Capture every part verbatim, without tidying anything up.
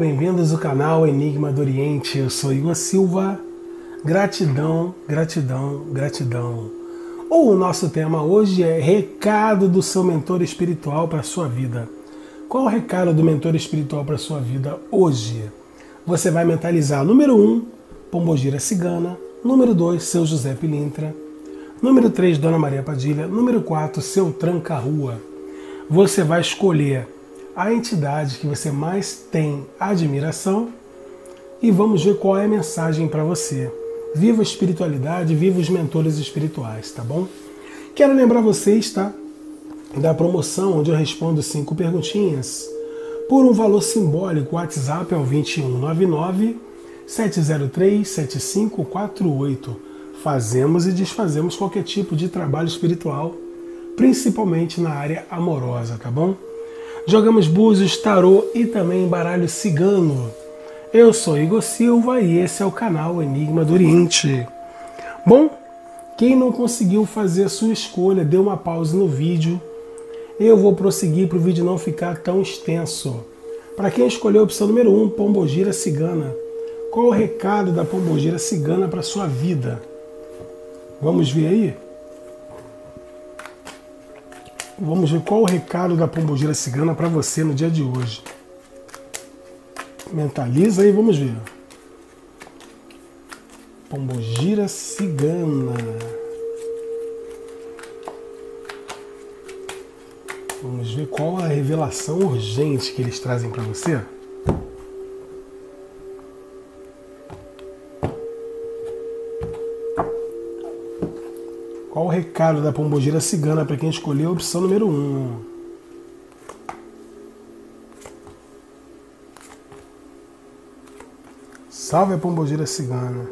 Bem-vindos ao canal Enigma do Oriente, eu sou Iva Silva. Gratidão, gratidão, gratidão. O nosso tema hoje é recado do seu mentor espiritual para a sua vida. Qual é o recado do mentor espiritual para a sua vida hoje? Você vai mentalizar número um, Pombagira Cigana, número dois, seu José Pilintra, número três, Dona Maria Padilha, número quatro, seu Tranca Rua. Você vai escolher a entidade que você mais tem admiração e vamos ver qual é a mensagem para você. Viva a espiritualidade, viva os mentores espirituais, tá bom? Quero lembrar vocês, tá, da promoção onde eu respondo cinco perguntinhas por um valor simbólico. O WhatsApp é o dois um nove nove, sete zero três, sete cinco quatro oito. Fazemos e desfazemos qualquer tipo de trabalho espiritual, principalmente na área amorosa, tá bom? Jogamos búzios, tarô e também baralho cigano. Eu sou Igor Silva e esse é o canal Enigma do Oriente. Bom, quem não conseguiu fazer a sua escolha, dê uma pausa no vídeo. Eu vou prosseguir para o vídeo não ficar tão extenso. Para quem escolheu a opção número um, Pombagira Cigana. Qual o recado da Pombagira Cigana para a sua vida? Vamos ver aí? Vamos ver qual o recado da Pombagira Cigana para você no dia de hoje. Mentaliza aí, vamos ver. Pombagira Cigana. Vamos ver qual a revelação urgente que eles trazem para você. Qual o recado da Pombagira Cigana para quem escolheu a opção número um? Salve a Pombagira Cigana.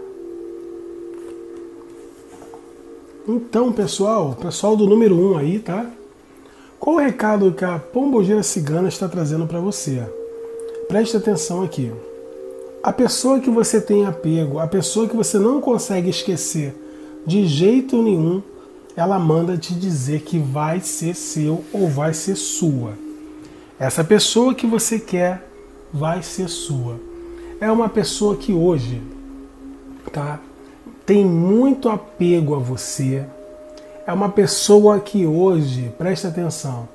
Então, pessoal, pessoal do número um aí, tá? Qual o recado que a Pombagira Cigana está trazendo para você? Preste atenção aqui. A pessoa que você tem apego, a pessoa que você não consegue esquecer de jeito nenhum, ela manda te dizer que vai ser seu ou vai ser sua. Essa pessoa que você quer vai ser sua. É uma pessoa que hoje, tá, tem muito apego a você. É uma pessoa que hoje, presta atenção,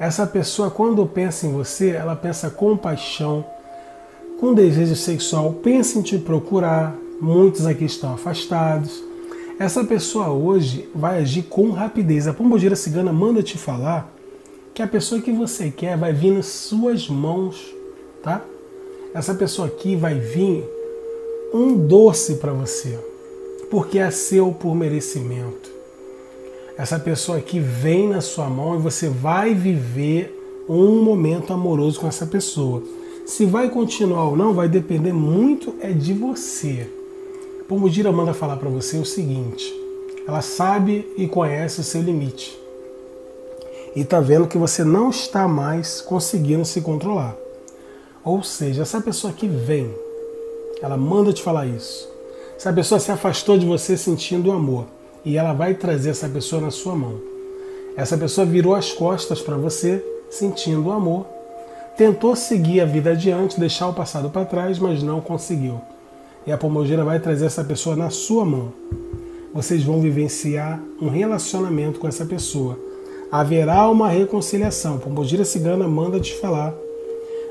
essa pessoa quando pensa em você, ela pensa com paixão, com desejo sexual, pensa em te procurar. Muitos aqui estão afastados. Essa pessoa hoje vai agir com rapidez. A Pombagira Cigana manda te falar que a pessoa que você quer vai vir nas suas mãos, tá? Essa pessoa aqui vai vir um doce para você, porque é seu por merecimento. Essa pessoa aqui vem na sua mão e você vai viver um momento amoroso com essa pessoa. Se vai continuar ou não, vai depender muito é de você. Pombagira manda falar para você o seguinte: ela sabe e conhece o seu limite e tá vendo que você não está mais conseguindo se controlar. Ou seja, essa pessoa que vem, ela manda te falar isso. Essa pessoa se afastou de você sentindo o amor e ela vai trazer essa pessoa na sua mão. Essa pessoa virou as costas para você sentindo o amor, tentou seguir a vida adiante, deixar o passado para trás, mas não conseguiu. E a Pombagira vai trazer essa pessoa na sua mão. Vocês vão vivenciar um relacionamento com essa pessoa. Haverá uma reconciliação. Pombagira Cigana manda te falar.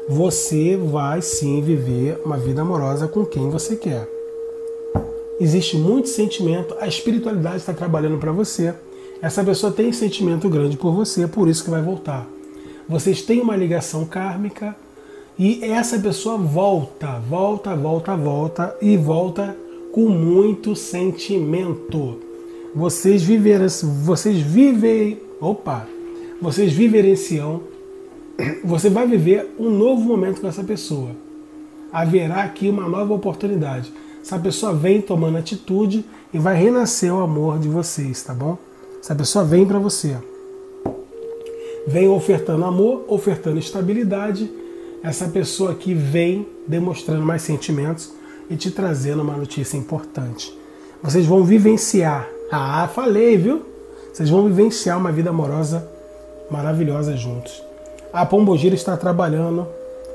Você vai sim viver uma vida amorosa com quem você quer. Existe muito sentimento. A espiritualidade está trabalhando para você. Essa pessoa tem sentimento grande por você, por isso que vai voltar. Vocês têm uma ligação kármica. E essa pessoa volta, volta, volta, volta e volta com muito sentimento. Vocês viverem, vocês vivem, opa, vocês vivenciam, você vai viver um novo momento com essa pessoa. Haverá aqui uma nova oportunidade. Essa pessoa vem tomando atitude e vai renascer o amor de vocês, tá bom? Essa pessoa vem para você. Vem ofertando amor, ofertando estabilidade. Essa pessoa aqui vem demonstrando mais sentimentos e te trazendo uma notícia importante. Vocês vão vivenciar. Ah, falei, viu? Vocês vão vivenciar uma vida amorosa maravilhosa juntos. A Pombagira está trabalhando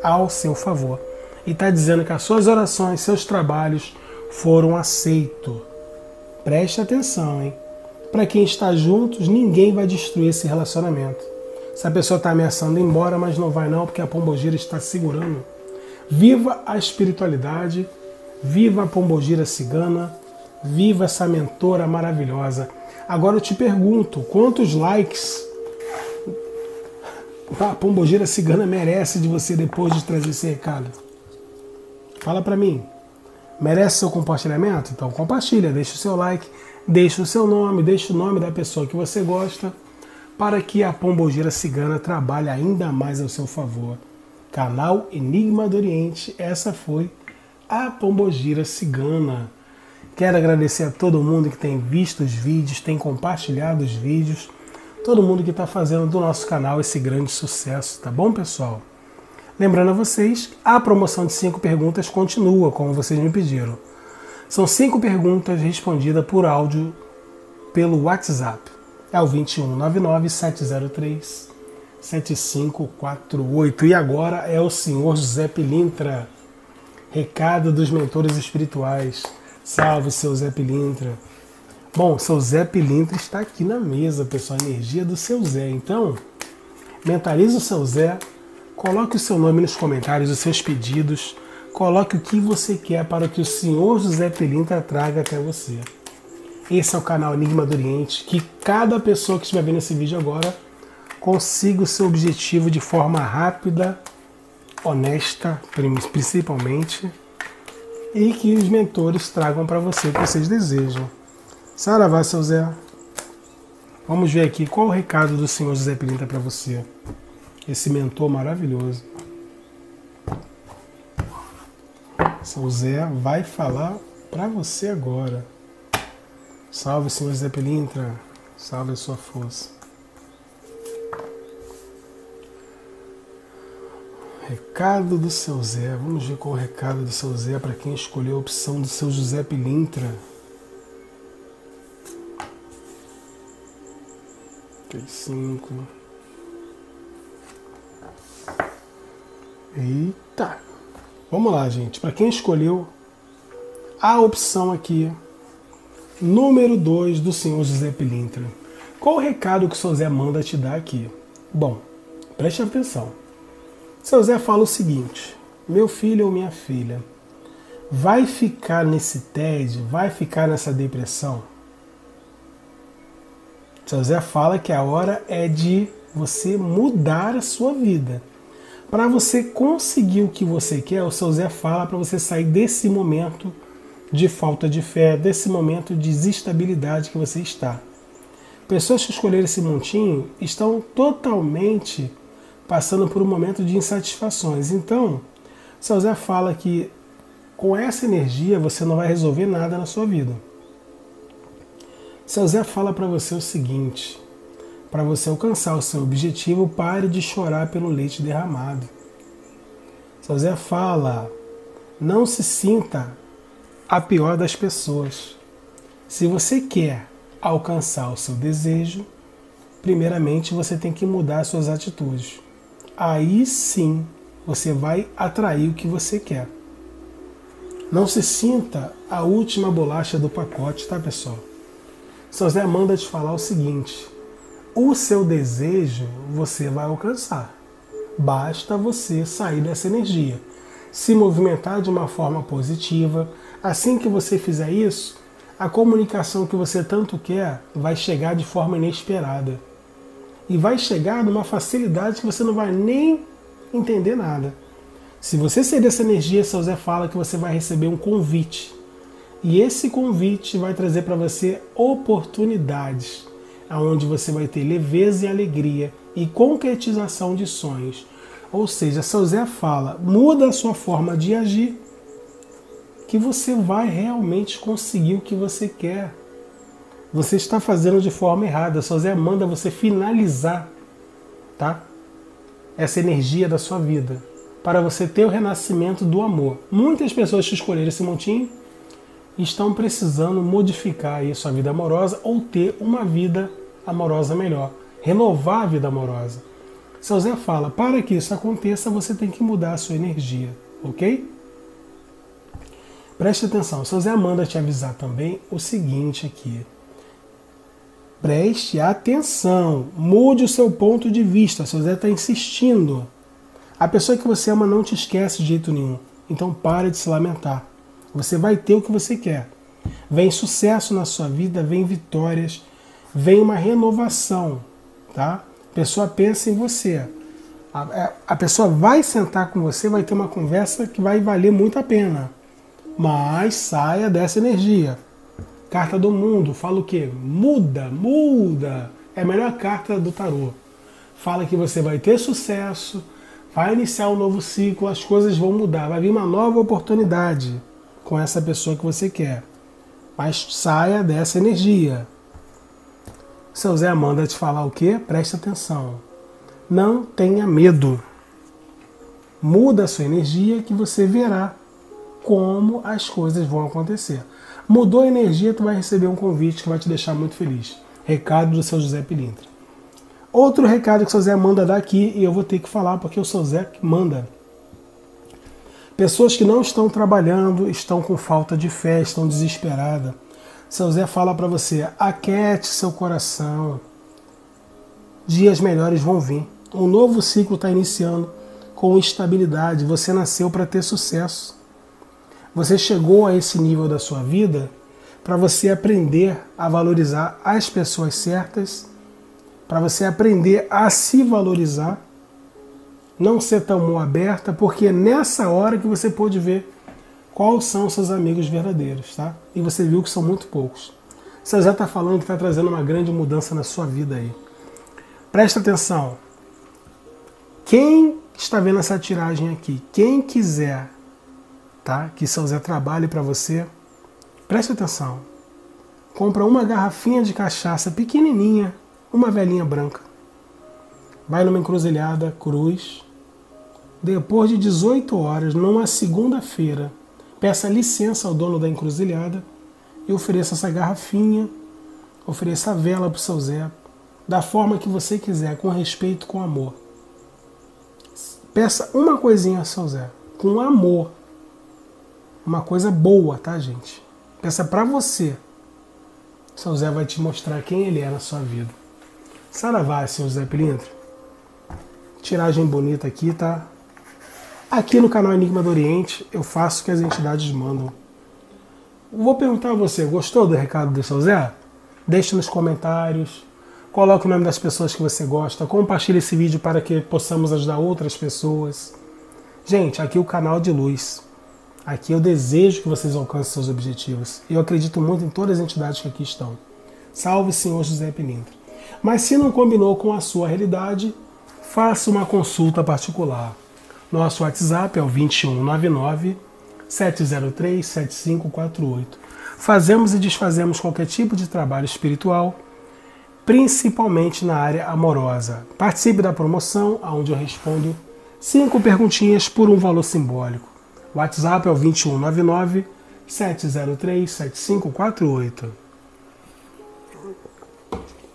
ao seu favor. e está dizendo que as suas orações, seus trabalhos foram aceitos. Preste atenção, hein? Para quem está juntos, ninguém vai destruir esse relacionamento. Se a pessoa está ameaçando ir embora, mas não vai não, porque a Pombogira está segurando. Viva a espiritualidade, viva a Pombogira Cigana, viva essa mentora maravilhosa. Agora eu te pergunto, quantos likes a Pombogira Cigana merece de você depois de trazer esse recado? Fala para mim. Merece seu compartilhamento? Então compartilha, deixa o seu like, deixa o seu nome, deixa o nome da pessoa que você gosta, para que a Pombogira Cigana trabalhe ainda mais ao seu favor. Canal Enigma do Oriente, essa foi a Pombogira Cigana. Quero agradecer a todo mundo que tem visto os vídeos, tem compartilhado os vídeos, todo mundo que está fazendo do nosso canal esse grande sucesso, tá bom, pessoal? Lembrando a vocês, a promoção de cinco perguntas continua, como vocês me pediram. São cinco perguntas respondidas por áudio pelo WhatsApp. É o dois um nove nove, sete zero três, sete cinco quatro oito. E agora é o senhor José Pilintra. Recado dos mentores espirituais. Salve, seu Zé Pilintra. Bom, seu Zé Pilintra está aqui na mesa, pessoal. A energia do seu Zé. Então, mentalize o seu Zé. Coloque o seu nome nos comentários, os seus pedidos. Coloque o que você quer para que o senhor José Pilintra traga até você. Esse é o canal Enigma do Oriente. Que cada pessoa que estiver vendo esse vídeo agora consiga o seu objetivo de forma rápida, honesta, principalmente. E que os mentores tragam para você o que vocês desejam. Saravá, seu Zé. Vamos ver aqui qual o recado do senhor José Pilintra para você. Esse mentor maravilhoso. São Zé vai falar para você agora. Salve, senhor José Pilintra. Salve a sua força. Recado do seu Zé. Vamos ver qual é o recado do seu Zé para quem escolheu a opção do seu José Pilintra. trinta e cinco. Eita! Vamos lá, gente. Para quem escolheu a opção aqui, número dois do senhor José Pilintra. Qual o recado que o seu Zé manda te dar aqui? Bom, preste atenção. Seu Zé fala o seguinte: meu filho ou minha filha, vai ficar nesse tédio? Vai ficar nessa depressão? Seu Zé fala que a hora é de você mudar a sua vida. Para você conseguir o que você quer, o seu Zé fala para você sair desse momento de falta de fé, desse momento de desestabilidade que você está. Pessoas que escolheram esse montinho estão totalmente passando por um momento de insatisfações. Então, o seu Zé fala que com essa energia você não vai resolver nada na sua vida. O seu Zé fala para você o seguinte... Para você alcançar o seu objetivo, pare de chorar pelo leite derramado. Seu Zé fala, não se sinta a pior das pessoas. Se você quer alcançar o seu desejo, primeiramente você tem que mudar suas atitudes. Aí sim você vai atrair o que você quer. Não se sinta a última bolacha do pacote, tá, pessoal? Seu Zé manda te falar o seguinte... O seu desejo você vai alcançar. Basta você sair dessa energia. Se movimentar de uma forma positiva. Assim que você fizer isso, a comunicação que você tanto quer vai chegar de forma inesperada. E vai chegar numa facilidade que você não vai nem entender nada. Se você sair dessa energia, seu Zé fala que você vai receber um convite. E esse convite vai trazer para você oportunidades. Aonde você vai ter leveza e alegria e concretização de sonhos. Ou seja, seu Zé fala, muda a sua forma de agir, que você vai realmente conseguir o que você quer. Você está fazendo de forma errada. Seu Zé manda você finalizar, tá? Essa energia da sua vida, para você ter o renascimento do amor. Muitas pessoas que escolheram esse montinho estão precisando modificar aí sua vida amorosa ou ter uma vida amorosa melhor, renovar a vida amorosa. Seu Zé fala, para que isso aconteça, você tem que mudar a sua energia, ok? Preste atenção, se a Zé Amanda te avisar também o seguinte aqui. Preste atenção, mude o seu ponto de vista. Seu Zé está insistindo. A pessoa que você ama não te esquece de jeito nenhum. Então pare de se lamentar. Você vai ter o que você quer. Vem sucesso na sua vida, vem vitórias, vem uma renovação, tá? A pessoa pensa em você. A, a, a pessoa vai sentar com você, vai ter uma conversa que vai valer muito a pena. Mas saia dessa energia. Carta do mundo, fala o quê? Muda, muda. É a melhor carta do tarô. Fala que você vai ter sucesso, vai iniciar um novo ciclo, as coisas vão mudar, vai vir uma nova oportunidade com essa pessoa que você quer. Mas saia dessa energia. Seu Zé Amanda te falar o quê? Preste atenção. Não tenha medo. Muda a sua energia que você verá como as coisas vão acontecer. Mudou a energia, tu vai receber um convite que vai te deixar muito feliz. Recado do seu José Pilintra. Outro recado que o seu Zé manda dar aqui, e eu vou ter que falar porque o seu Zé manda. Pessoas que não estão trabalhando, estão com falta de fé, estão desesperadas. Seu Zé fala para você, aquiete seu coração. Dias melhores vão vir. Um novo ciclo está iniciando com estabilidade. Você nasceu para ter sucesso. Você chegou a esse nível da sua vida para você aprender a valorizar as pessoas certas, para você aprender a se valorizar, não ser tão mão aberta, porque é nessa hora que você pôde ver quais são seus amigos verdadeiros, tá? E você viu que são muito poucos. Você já está falando que está trazendo uma grande mudança na sua vida aí. Presta atenção. Quem está vendo essa tiragem aqui, quem quiser... Tá? Que seu Zé trabalhe para você, preste atenção, compra uma garrafinha de cachaça pequenininha, uma velinha branca, vai numa encruzilhada, cruz, depois de dezoito horas, numa segunda-feira, peça licença ao dono da encruzilhada e ofereça essa garrafinha, ofereça a vela para o seu Zé, da forma que você quiser, com respeito, com amor. Peça uma coisinha ao seu Zé, com amor. Uma coisa boa, tá, gente? Pensa pra você. Seu Zé vai te mostrar quem ele é na sua vida. Saravá, seu José Pilintra. Tiragem bonita aqui, tá? Aqui no canal Enigma do Oriente, eu faço o que as entidades mandam. Vou perguntar a você, gostou do recado do seu Zé? Deixe nos comentários. Coloque o nome das pessoas que você gosta. Compartilhe esse vídeo para que possamos ajudar outras pessoas. Gente, aqui é o canal de luz. Aqui eu desejo que vocês alcancem seus objetivos. Eu acredito muito em todas as entidades que aqui estão. Salve, senhor José Pilintra. Mas se não combinou com a sua realidade, faça uma consulta particular. Nosso WhatsApp é o dois um nove nove, sete zero três, sete cinco quatro oito. Fazemos e desfazemos qualquer tipo de trabalho espiritual, principalmente na área amorosa. Participe da promoção, onde eu respondo cinco perguntinhas por um valor simbólico. O WhatsApp é o dois um nove nove, sete zero três, sete cinco quatro oito.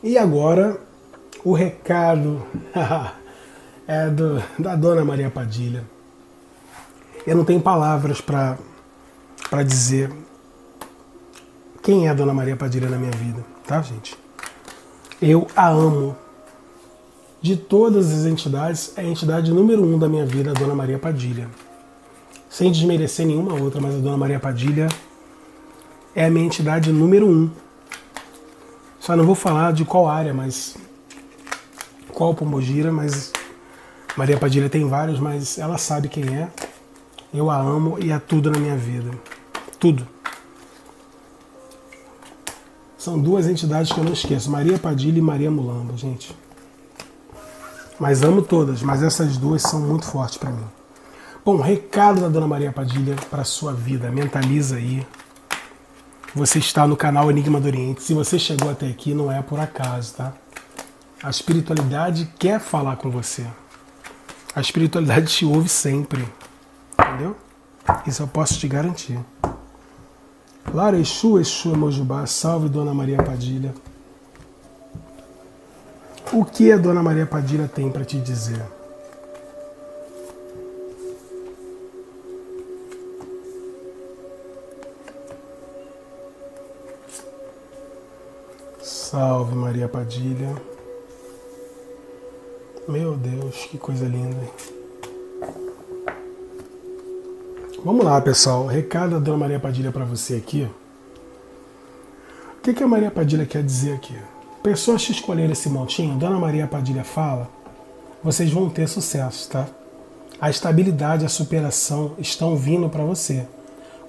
E agora, o recado é do, da Dona Maria Padilha. Eu não tenho palavras para para dizer quem é a Dona Maria Padilha na minha vida, tá, gente? Eu a amo. De todas as entidades, é a entidade número um da minha vida, a Dona Maria Padilha. Sem desmerecer nenhuma outra, mas a Dona Maria Padilha é a minha entidade número um. Só não vou falar de qual área, mas qual Pombagira, mas Maria Padilha tem vários, mas ela sabe quem é. Eu a amo e é tudo na minha vida. Tudo. São duas entidades que eu não esqueço, Maria Padilha e Maria Mulamba, gente. Mas amo todas, mas essas duas são muito fortes para mim. Bom, recado da Dona Maria Padilha para a sua vida. Mentaliza aí. Você está no canal Enigma do Oriente. Se você chegou até aqui, não é por acaso, tá? A espiritualidade quer falar com você. A espiritualidade te ouve sempre. Entendeu? Isso eu posso te garantir. Lara Exu, Exu Mojubá, salve Dona Maria Padilha. O que a Dona Maria Padilha tem para te dizer? Salve Maria Padilha. Meu Deus, que coisa linda. Vamos lá, pessoal. Recado da Dona Maria Padilha para você aqui. O que, que a Maria Padilha quer dizer aqui? Pessoas que escolherem esse montinho, Dona Maria Padilha fala, vocês vão ter sucesso, tá? A estabilidade, a superação estão vindo para você.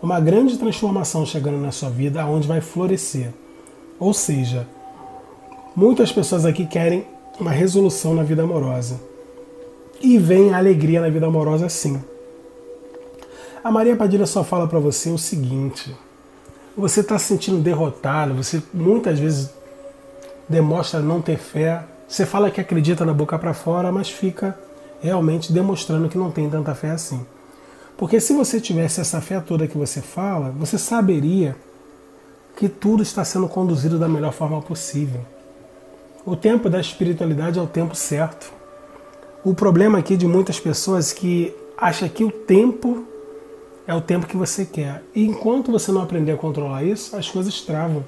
Uma grande transformação chegando na sua vida, onde vai florescer. Ou seja, muitas pessoas aqui querem uma resolução na vida amorosa. E vem a alegria na vida amorosa, sim. A Maria Padilha só fala para você o seguinte: você está se sentindo derrotado, você muitas vezes demonstra não ter fé, você fala que acredita da boca para fora, mas fica realmente demonstrando que não tem tanta fé assim. Porque se você tivesse essa fé toda que você fala, você saberia que tudo está sendo conduzido da melhor forma possível. O tempo da espiritualidade é o tempo certo. O problema aqui de muitas pessoas é que acha que o tempo é o tempo que você quer. E enquanto você não aprender a controlar isso, as coisas travam.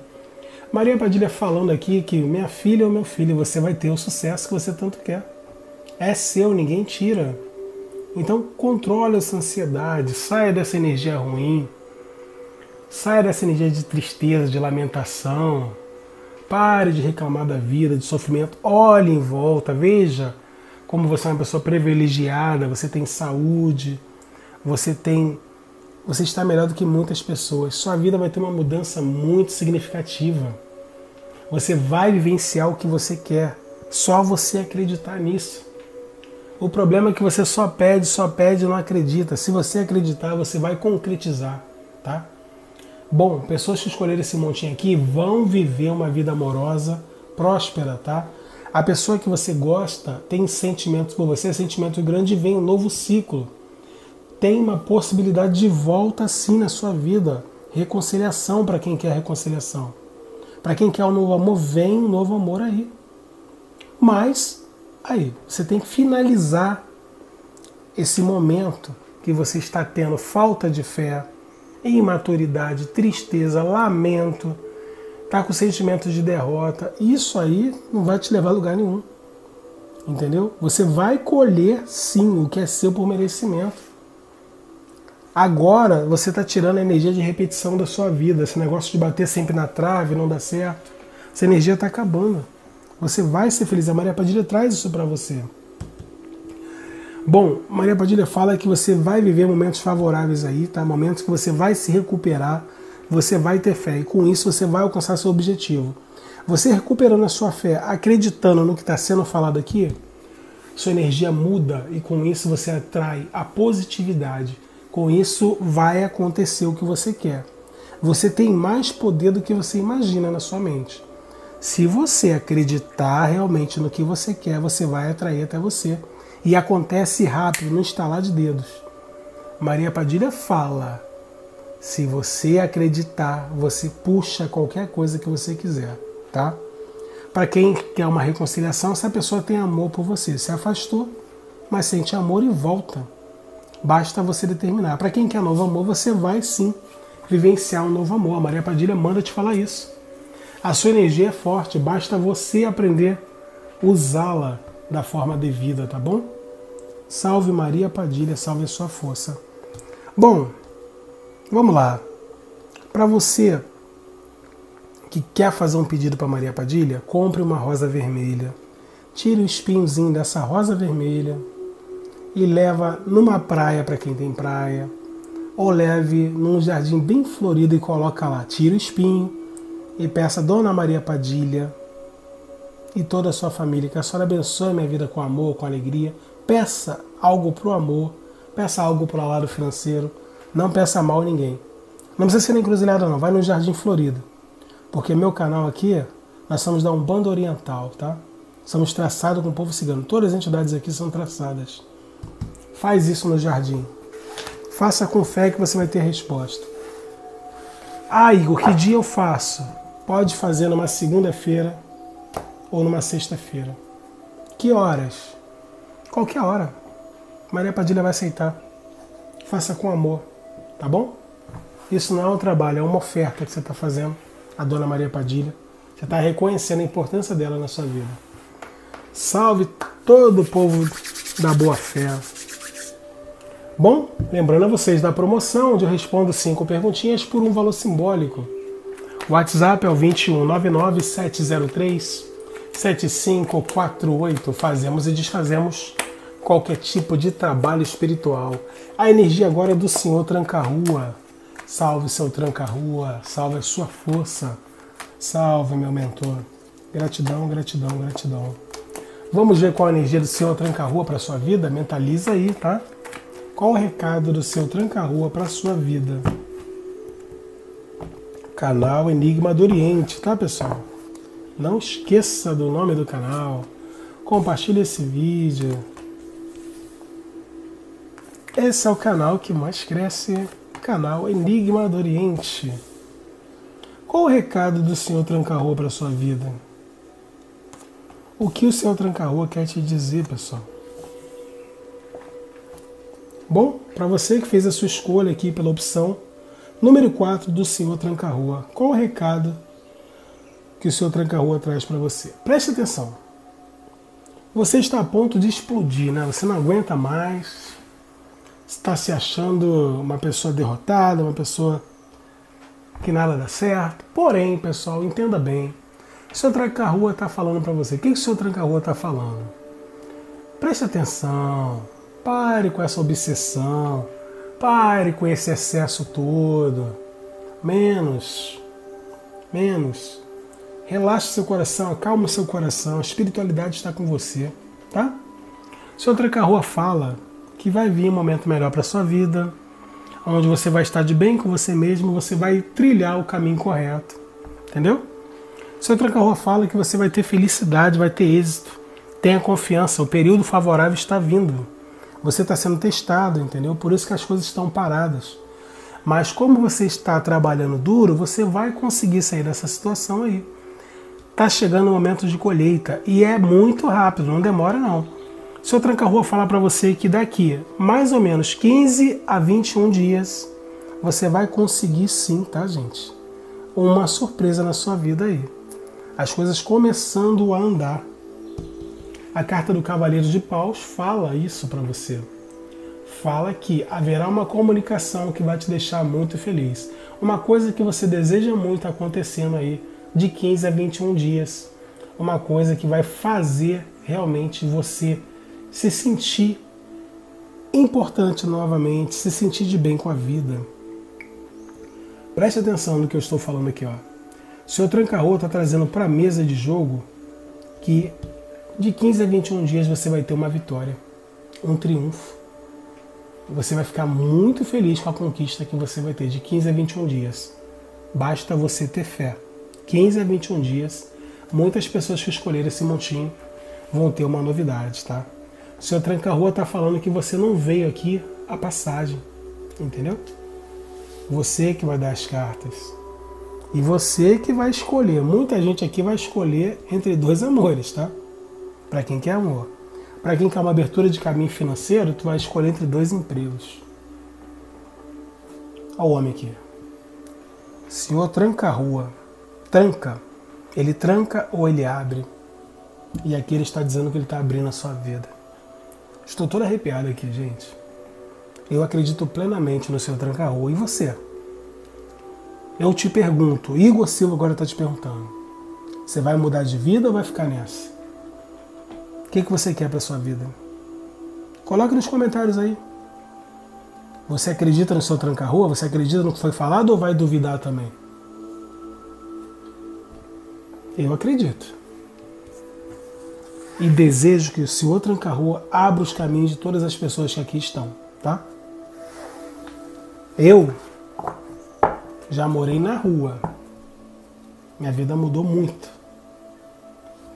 Maria Padilha falando aqui que minha filha ou meu filho, você vai ter o sucesso que você tanto quer. É seu, ninguém tira. Então controle essa ansiedade, saia dessa energia ruim, saia dessa energia de tristeza, de lamentação. Pare de reclamar da vida, de sofrimento. Olhe em volta, veja como você é uma pessoa privilegiada, você tem saúde, você tem... Você está melhor do que muitas pessoas. Sua vida vai ter uma mudança muito significativa. Você vai vivenciar o que você quer. Só você acreditar nisso. O problema é que você só pede, só pede e não acredita. Se você acreditar, você vai concretizar, tá? Bom, pessoas que escolherem esse montinho aqui vão viver uma vida amorosa, próspera, tá? A pessoa que você gosta tem sentimentos por você, sentimento grande, e vem um novo ciclo. Tem uma possibilidade de volta sim na sua vida. Reconciliação para quem quer reconciliação. Para quem quer um novo amor, vem um novo amor aí. Mas, aí, você tem que finalizar esse momento que você está tendo falta de fé, imaturidade, tristeza, lamento, tá com sentimento de derrota. Isso aí não vai te levar a lugar nenhum. Entendeu? Você vai colher sim o que é seu por merecimento. Agora você está tirando a energia de repetição da sua vida. Esse negócio de bater sempre na trave, não dá certo. Essa energia está acabando. Você vai ser feliz. A Maria Padilha traz isso para você. Bom, Maria Padilha fala que você vai viver momentos favoráveis aí, tá? Momentos que você vai se recuperar, você vai ter fé. E com isso você vai alcançar seu objetivo. Você recuperando a sua fé, acreditando no que está sendo falado aqui, sua energia muda e com isso você atrai a positividade. Com isso vai acontecer o que você quer. Você tem mais poder do que você imagina na sua mente. Se você acreditar realmente no que você quer, você vai atrair até você. E acontece rápido, no estalar de dedos. Maria Padilha fala, se você acreditar, você puxa qualquer coisa que você quiser, tá? Para quem quer uma reconciliação, essa pessoa tem amor por você. Se afastou, mas sente amor e volta. Basta você determinar. Para quem quer novo amor, você vai sim vivenciar um novo amor. A Maria Padilha manda te falar isso. A sua energia é forte, basta você aprender a usá-la da forma devida, tá bom? Salve Maria Padilha, salve a sua força. Bom, vamos lá. Para você que quer fazer um pedido para Maria Padilha, compre uma rosa vermelha. Tire o espinhozinho dessa rosa vermelha e leva numa praia para quem tem praia, ou leve num jardim bem florido e coloca lá, tira o espinho e peça a Dona Maria Padilha e toda a sua família, que a senhora abençoe minha vida com amor, com alegria, peça algo pro amor, peça algo pro lado financeiro, não peça mal a ninguém. Não precisa ser nem cruzilhada não, vai no jardim florido, porque meu canal aqui, nós somos da Umbanda Oriental, tá? Somos traçados com o povo cigano, todas as entidades aqui são traçadas. Faz isso no jardim. Faça com fé que você vai ter a resposta. Ah, Igor, que dia eu faço? Pode fazer numa segunda-feira ou numa sexta-feira. Que horas? Qualquer hora. Maria Padilha vai aceitar. Faça com amor, tá bom? Isso não é um trabalho, é uma oferta que você está fazendo à Dona Maria Padilha. Você está reconhecendo a importância dela na sua vida. Salve todo o povo da boa fé. Bom, lembrando a vocês da promoção, onde eu respondo cinco perguntinhas por um valor simbólico. O WhatsApp é o vinte e um, nove nove sete zero três, sete cinco quatro oito. Fazemos e desfazemos qualquer tipo de trabalho espiritual. A energia agora é do senhor Tranca Rua. Salve seu Tranca Rua, salve a sua força. Salve meu mentor. Gratidão, gratidão, gratidão. Vamos ver qual a energia do senhor Tranca Rua para sua vida? Mentaliza aí, tá? Qual o recado do seu tranca-rua para a sua vida? Canal Enigma do Oriente, tá, pessoal? Não esqueça do nome do canal. Compartilhe esse vídeo. Esse é o canal que mais cresce, canal Enigma do Oriente. Qual o recado do senhor tranca-rua para a sua vida? O que o senhor tranca-rua quer te dizer, pessoal? Bom, para você que fez a sua escolha aqui pela opção número quatro do senhor Tranca-Rua, qual o recado que o senhor Tranca-Rua traz para você? Preste atenção. Você está a ponto de explodir, né? Você não aguenta mais, está se achando uma pessoa derrotada, uma pessoa que nada dá certo. Porém, pessoal, entenda bem, o senhor Tranca-Rua está falando para você. O que o senhor Tranca-Rua está falando? Preste atenção. Pare com essa obsessão, pare com esse excesso todo, menos, menos, relaxe seu coração, acalma o seu coração, a espiritualidade está com você, tá? O senhor Tranca-Rua fala que vai vir um momento melhor para a sua vida, onde você vai estar de bem com você mesmo, você vai trilhar o caminho correto, entendeu? O senhor Tranca-Rua fala que você vai ter felicidade, vai ter êxito, tenha confiança, o período favorável está vindo. Você está sendo testado, entendeu? Por isso que as coisas estão paradas. Mas como você está trabalhando duro, você vai conseguir sair dessa situação aí. Está chegando o momento de colheita e é muito rápido, não demora não. O senhor Tranca-Rua fala para você que daqui mais ou menos quinze a vinte e um dias você vai conseguir sim, tá gente? Uma surpresa na sua vida aí. As coisas começando a andar. A carta do Cavaleiro de Paus fala isso para você. Fala que haverá uma comunicação que vai te deixar muito feliz. Uma coisa que você deseja muito acontecendo aí, de quinze a vinte e um dias. Uma coisa que vai fazer realmente você se sentir importante novamente, se sentir de bem com a vida. Preste atenção no que eu estou falando aqui, ó. O senhor Tranca-Rua está trazendo para a mesa de jogo que de quinze a vinte e um dias você vai ter uma vitória, um triunfo. Você vai ficar muito feliz com a conquista que você vai ter de quinze a vinte e um dias. Basta você ter fé. quinze a vinte e um dias, muitas pessoas que escolherem esse montinho vão ter uma novidade, tá? O senhor Tranca-Rua tá falando que você não veio aqui a passagem, entendeu? Você que vai dar as cartas. E você que vai escolher. Muita gente aqui vai escolher entre dois amores, tá? Para quem quer amor. Para quem quer uma abertura de caminho financeiro, tu vai escolher entre dois empregos. Olha o homem aqui. Senhor Tranca-Rua. Tranca. Ele tranca ou ele abre. E aqui ele está dizendo que ele está abrindo a sua vida. Estou todo arrepiado aqui, gente. Eu acredito plenamente no senhor Tranca-Rua. E você? Eu te pergunto. Igor Silva agora está te perguntando. Você vai mudar de vida ou vai ficar nessa? O que, que você quer para a sua vida? Coloque nos comentários aí. Você acredita no seu Tranca-Rua? Você acredita no que foi falado ou vai duvidar também? Eu acredito. E desejo que o senhor Tranca-Rua abra os caminhos de todas as pessoas que aqui estão, tá? Eu já morei na rua. Minha vida mudou muito.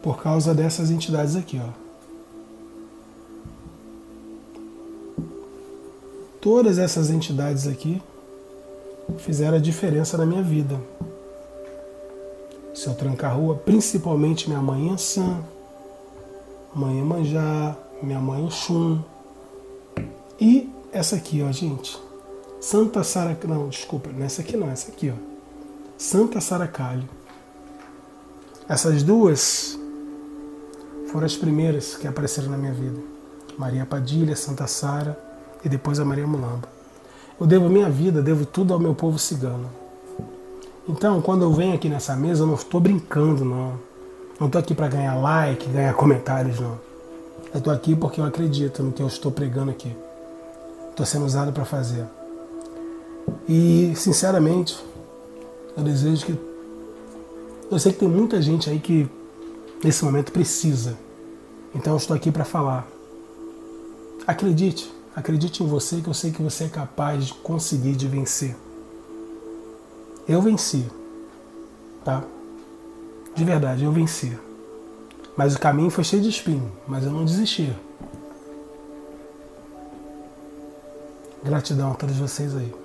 Por causa dessas entidades aqui, ó. Todas essas entidades aqui fizeram a diferença na minha vida. Seu Tranca-Rua, principalmente minha mãe Ansã, mãe Iemanjá, minha mãe Oxum. E essa aqui, ó, gente. Santa Sara... Não, desculpa, não é essa aqui não, é essa aqui, ó. Santa Saracalho. Essas duas foram as primeiras que apareceram na minha vida. Maria Padilha, Santa Sara e depois a Maria Mulamba. Eu devo a minha vida, devo tudo ao meu povo cigano. Então, quando eu venho aqui nessa mesa, eu não estou brincando, não. Não estou aqui para ganhar like, ganhar comentários, não. Eu estou aqui porque eu acredito no que eu estou pregando aqui. Estou sendo usado para fazer. E, sinceramente, eu desejo que... Eu sei que tem muita gente aí que, nesse momento, precisa. Então, eu estou aqui para falar. Acredite. Acredite em você, que eu sei que você é capaz de conseguir, de vencer. Eu venci. Tá? De verdade, eu venci. Mas o caminho foi cheio de espinho, mas eu não desisti. Gratidão a todos vocês aí.